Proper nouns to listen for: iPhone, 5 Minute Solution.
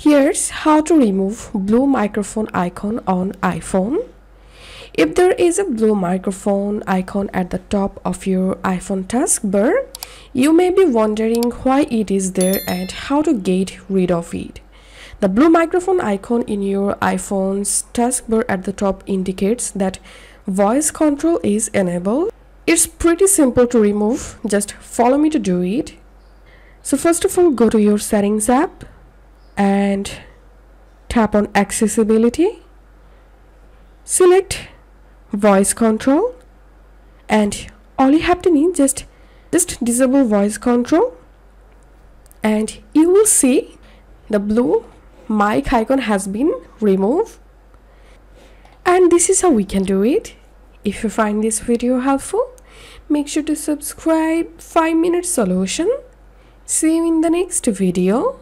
Here's how to remove blue microphone icon on iPhone. If there is a blue microphone icon at the top of your iPhone taskbar, you may be wondering why it is there and how to get rid of it. The blue microphone icon in your iPhone's taskbar at the top indicates that voice control is enabled. It's pretty simple to remove, just follow me to do it. So first of all, go to your Settings app and tap on Accessibility. Select Voice Control and all you have to need just disable voice control, and you will see the blue mic icon has been removed. And this is how we can do it. If you find this video helpful, make sure to subscribe 5 Minute Solution. See you in the next video.